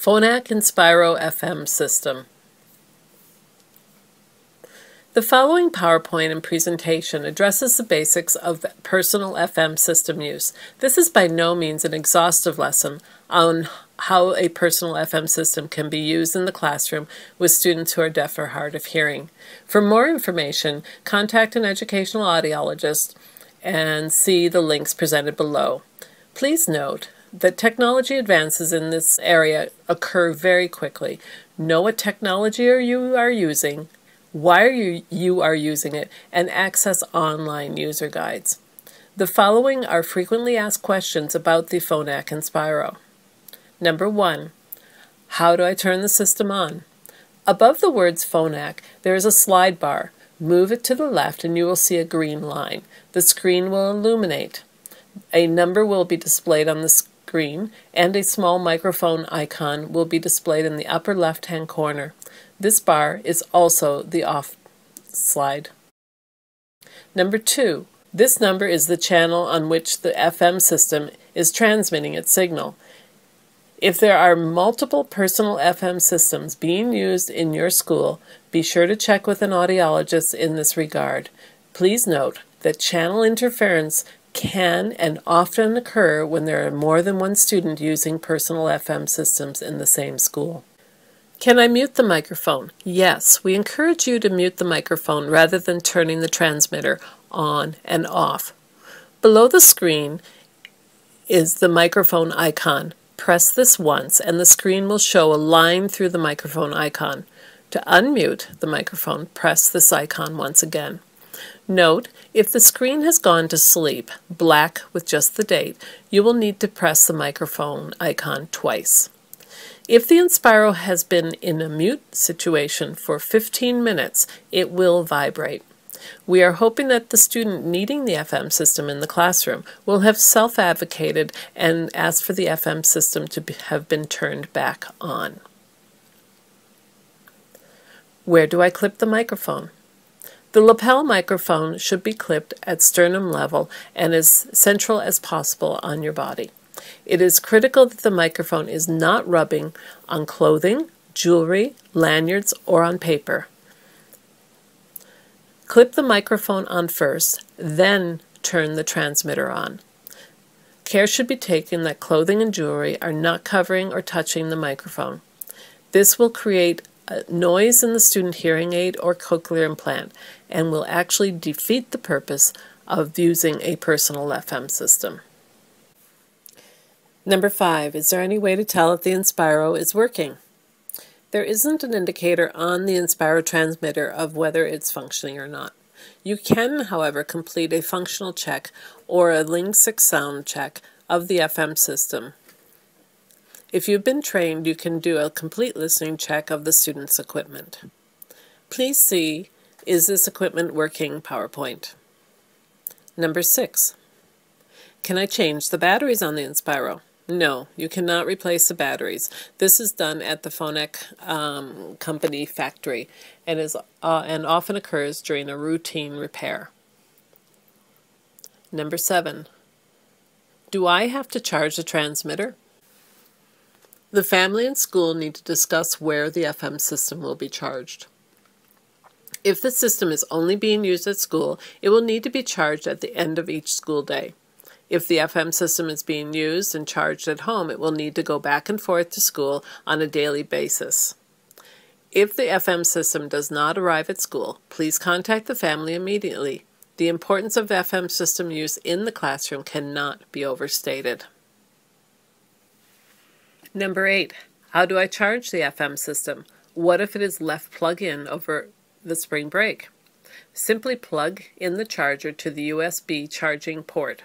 Phonak Inspiro FM system. The following PowerPoint and presentation addresses the basics of personal FM system use. This is by no means an exhaustive lesson on how a personal FM system can be used in the classroom with students who are deaf or hard of hearing. For more information, contact an educational audiologist and see the links presented below. Please note that technology advances in this area occur very quickly. Know what technology you are using, why you are using it, and access online user guides. The following are frequently asked questions about the Phonak Inspiro. Number 1. How do I turn the system on? Above the words Phonak, there is a slide bar. Move it to the left and you will see a green line. The screen will illuminate. A number will be displayed on the screen, and a small microphone icon will be displayed in the upper left-hand corner. This bar is also the off slide. Number 2. This number is the channel on which the FM system is transmitting its signal. If there are multiple personal FM systems being used in your school, be sure to check with an audiologist in this regard. Please note that channel interference can and often occur when there are more than one student using personal FM systems in the same school. Can I mute the microphone? Yes, we encourage you to mute the microphone rather than turning the transmitter on and off. Below the screen is the microphone icon. Press this once and the screen will show a line through the microphone icon. To unmute the microphone, press this icon once again. Note, if the screen has gone to sleep, black with just the date, you will need to press the microphone icon twice. If the Inspiro has been in a mute situation for 15 minutes, it will vibrate. We are hoping that the student needing the FM system in the classroom will have self-advocated and asked for the FM system to have been turned back on. Where do I clip the microphone? The lapel microphone should be clipped at sternum level and as central as possible on your body. It is critical that the microphone is not rubbing on clothing, jewelry, lanyards, or on paper. Clip the microphone on first, then turn the transmitter on. Care should be taken that clothing and jewelry are not covering or touching the microphone. This will create a noise in the student hearing aid or cochlear implant and will actually defeat the purpose of using a personal FM system. Number 5. Is there any way to tell if the Inspiro is working? There isn't an indicator on the Inspiro transmitter of whether it's functioning or not. You can, however, complete a functional check or a Ling6 sound check of the FM system. If you've been trained, you can do a complete listening check of the student's equipment. Please see Is This Equipment Working? PowerPoint. Number 6. Can I change the batteries on the Inspiro? No, you cannot replace the batteries. This is done at the Phonak company factory and is often occurs during a routine repair. Number 7. Do I have to charge the transmitter? The family and school need to discuss where the FM system will be charged. If the system is only being used at school, it will need to be charged at the end of each school day. If the FM system is being used and charged at home, it will need to go back and forth to school on a daily basis. If the FM system does not arrive at school, please contact the family immediately. The importance of FM system use in the classroom cannot be overstated. Number 8. How do I charge the FM system? What if it is left plug-in over the spring break? Simply plug in the charger to the USB charging port.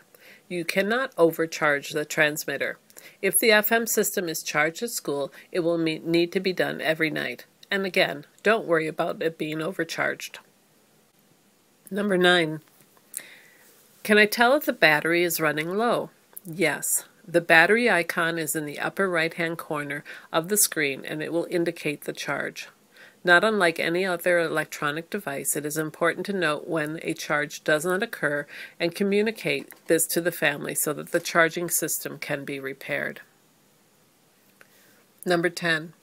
You cannot overcharge the transmitter. If the FM system is charged at school, it will need to be done every night. And again, don't worry about it being overcharged. Number 9. Can I tell if the battery is running low? Yes. The battery icon is in the upper right-hand corner of the screen and it will indicate the charge. Not unlike any other electronic device, it is important to note when a charge does not occur and communicate this to the family so that the charging system can be repaired. Number 10.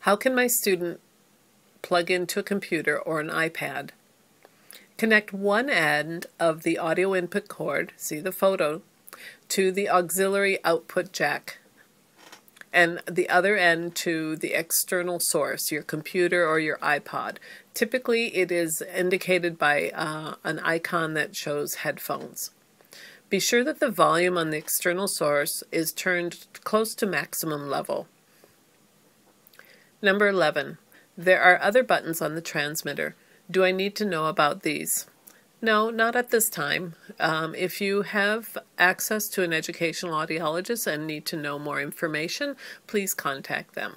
How can my student plug into a computer or an iPad? Connect one end of the audio input cord, see the photo, to the auxiliary output jack, and the other end to the external source, your computer or your iPod. Typically it is indicated by an icon that shows headphones. Be sure that the volume on the external source is turned close to maximum level. Number 11. There are other buttons on the transmitter. Do I need to know about these? No, not at this time. If you have access to an educational audiologist and need to know more information, please contact them.